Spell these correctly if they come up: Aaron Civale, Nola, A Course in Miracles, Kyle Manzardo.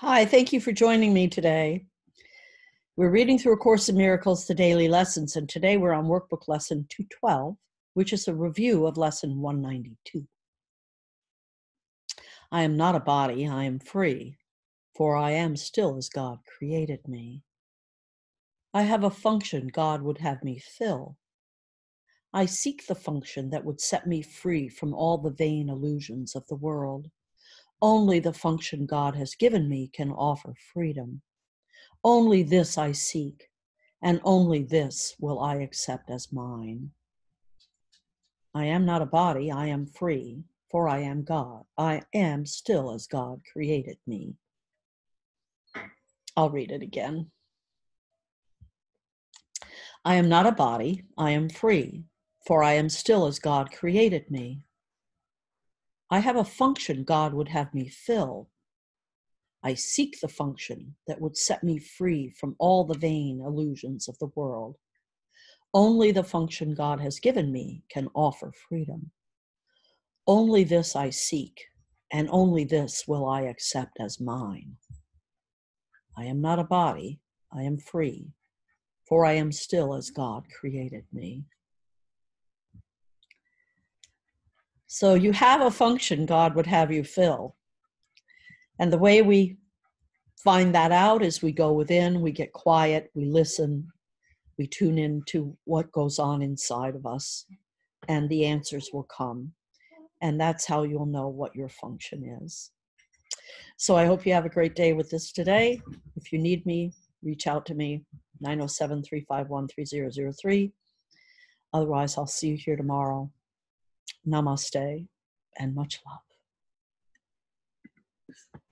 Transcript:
Hi, thank you for joining me today. We're reading through A Course in Miracles, the daily lessons, and today we're on workbook lesson 212, which is a review of lesson 192. I am not a body, I am free, for I am still as God created me. I have a function God would have me fill. I seek the function that would set me free from all the vain illusions of the world. Only the function God has given me can offer freedom. Only this I seek, and only this will I accept as mine. I am not a body, I am free, for I am God. I am still as God created me. I'll read it again. I am not a body, I am free, for I am still as God created me. I have a function God would have me fill. I seek the function that would set me free from all the vain illusions of the world. Only the function God has given me can offer freedom. Only this I seek, and only this will I accept as mine. I am not a body, I am free, for I am still as God created me. So you have a function God would have you fill. And the way we find that out is we go within, we get quiet, we listen, we tune into what goes on inside of us, and the answers will come. And that's how you'll know what your function is. So I hope you have a great day with this today. If you need me, reach out to me, 907-351-3003. Otherwise, I'll see you here tomorrow. Namaste and much love.